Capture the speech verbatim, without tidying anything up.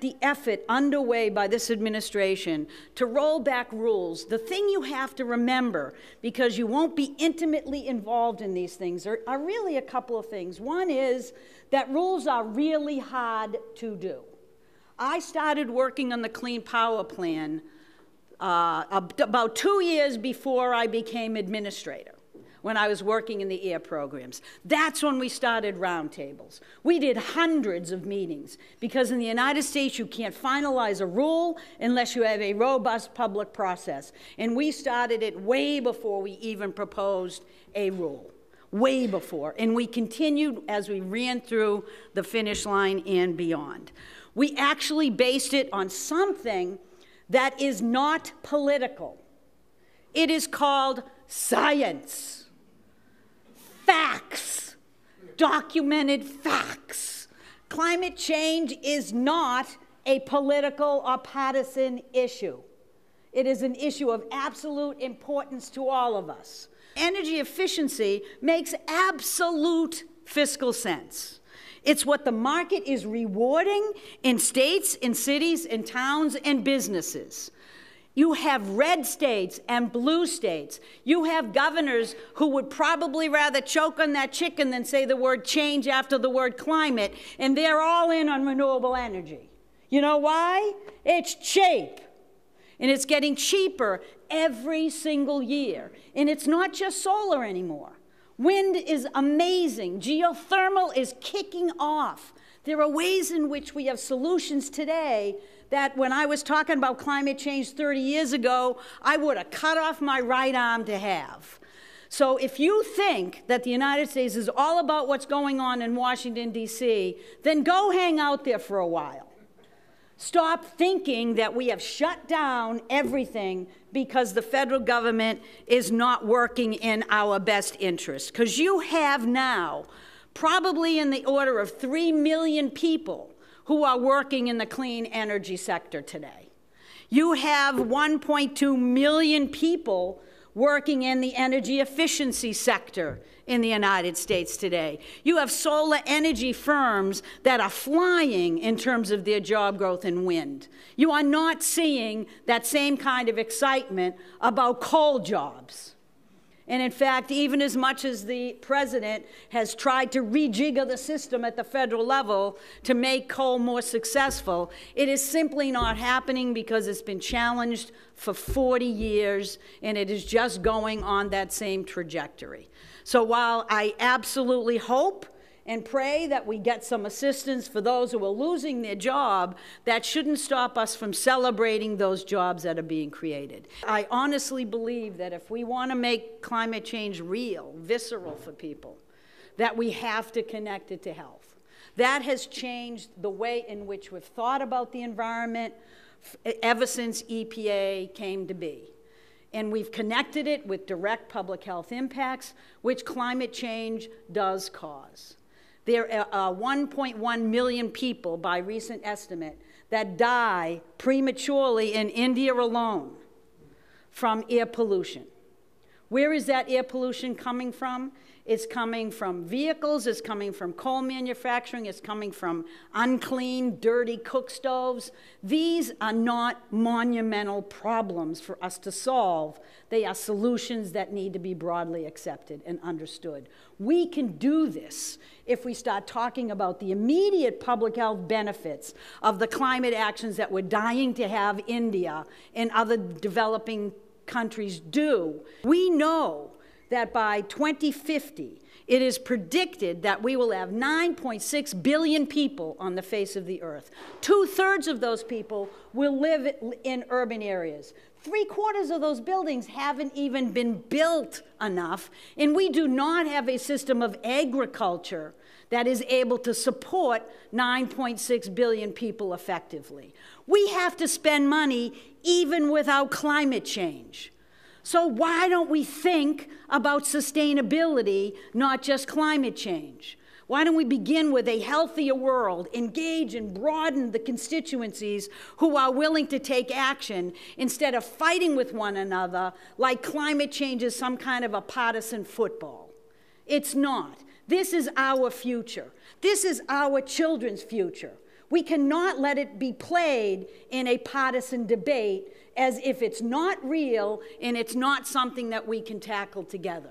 the effort underway by this administration to roll back rules, the thing you have to remember, because you won't be intimately involved in these things, are, are really a couple of things. One is that rules are really hard to do. I started working on the Clean Power Plan uh, about two years before I became administrator, when I was working in the E A programs. That's when we started roundtables. We did hundreds of meetings, because in the United States you can't finalize a rule unless you have a robust public process. And we started it way before we even proposed a rule, way before. And we continued as we ran through the finish line and beyond. We actually based it on something that is not political. It is called science. Facts, documented facts. Climate change is not a political or partisan issue. It is an issue of absolute importance to all of us. Energy efficiency makes absolute fiscal sense. It's what the market is rewarding in states, in cities, in towns, and businesses. You have red states and blue states. You have governors who would probably rather choke on that chicken than say the word change after the word climate, and they're all in on renewable energy. You know why? It's cheap. And it's getting cheaper every single year. And it's not just solar anymore. Wind is amazing. Geothermal is kicking off. There are ways in which we have solutions today that when I was talking about climate change thirty years ago, I would have cut off my right arm to have. So if you think that the United States is all about what's going on in Washington, D C, then go hang out there for a while. Stop thinking that we have shut down everything because the federal government is not working in our best interest. Because you have now probably in the order of three million people who are working in the clean energy sector today. You have one point two million people working in the energy efficiency sector in the United States today. You have solar energy firms that are flying in terms of their job growth in wind. You are not seeing that same kind of excitement about coal jobs. And in fact, even as much as the president has tried to rejigger the system at the federal level to make coal more successful, it is simply not happening because it's been challenged for forty years, and it is just going on that same trajectory. So while I absolutely hope and pray that we get some assistance for those who are losing their job, that shouldn't stop us from celebrating those jobs that are being created. I honestly believe that if we want to make climate change real, visceral for people, that we have to connect it to health. That has changed the way in which we've thought about the environment ever since E P A came to be. And we've connected it with direct public health impacts, which climate change does cause. There are one point one million people, by recent estimate, that die prematurely in India alone from air pollution. Where is that air pollution coming from? It's coming from vehicles, it's coming from coal manufacturing, it's coming from unclean, dirty cook stoves. These are not monumental problems for us to solve. They are solutions that need to be broadly accepted and understood. We can do this if we start talking about the immediate public health benefits of the climate actions that we're dying to have India and other developing countries do. We know that by twenty fifty, it is predicted that we will have nine point six billion people on the face of the earth. Two-thirds of those people will live in urban areas. Three-quarters of those buildings haven't even been built enough, and we do not have a system of agriculture that is able to support nine point six billion people effectively. We have to spend money even without climate change. So why don't we think about sustainability, not just climate change? Why don't we begin with a healthier world, engage and broaden the constituencies who are willing to take action instead of fighting with one another like climate change is some kind of a partisan football? It's not. This is our future. This is our children's future. We cannot let it be played in a partisan debate as if it's not real and it's not something that we can tackle together.